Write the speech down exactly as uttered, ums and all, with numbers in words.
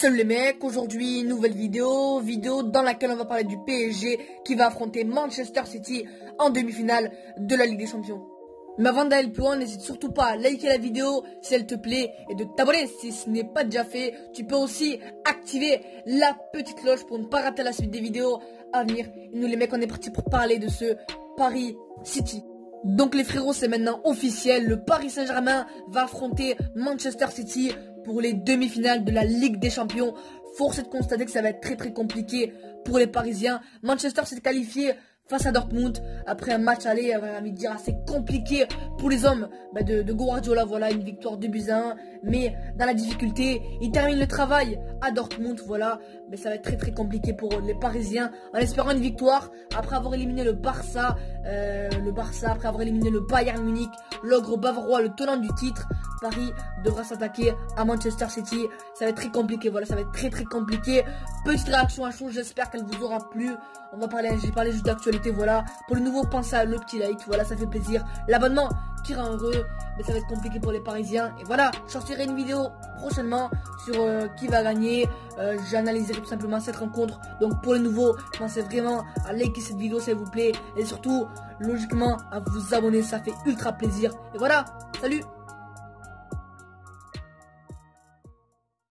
Salut les mecs, aujourd'hui nouvelle vidéo, vidéo dans laquelle on va parler du P S G qui va affronter Manchester City en demi-finale de la Ligue des Champions. Mais avant d'aller plus loin, n'hésite surtout pas à liker la vidéo si elle te plaît et de t'abonner si ce n'est pas déjà fait. Tu peux aussi activer la petite cloche pour ne pas rater la suite des vidéos à venir. Et nous les mecs, on est parti pour parler de ce Paris City. Donc les frérots, c'est maintenant officiel, le Paris Saint-Germain va affronter Manchester City pour les demi-finales de la Ligue des Champions. Force est de constater que ça va être très très compliqué pour les Parisiens. Manchester s'est qualifié face à Dortmund après un match aller, on va dire, assez compliqué pour les hommes bah de, de Guardiola. Voilà, une victoire de deux buts à un, mais dans la difficulté. Il termine le travail à Dortmund, voilà, mais ça va être très très compliqué pour les Parisiens, en espérant une victoire après avoir éliminé le Barça, euh, le Barça après avoir éliminé le Bayern Munich, l'ogre bavarois, le tenant du titre. Paris devra s'attaquer à Manchester City. Ça va être très compliqué, voilà, ça va être très très compliqué. Petite réaction à chaud, j'espère qu'elle vous aura plu. On va parler, j'ai parlé juste d'actualité, voilà. Pour le nouveau, pensez à le petit like, voilà, ça fait plaisir. L'abonnement qui rend heureux, mais ça va être compliqué pour les Parisiens. Et voilà, je sortirai une vidéo prochainement sur euh, qui va gagner. Euh, J'analyserai tout simplement cette rencontre. Donc pour le nouveau, pensez vraiment à liker cette vidéo si elle vous plaît. Et surtout, logiquement, à vous abonner, ça fait ultra plaisir. Et voilà, salut!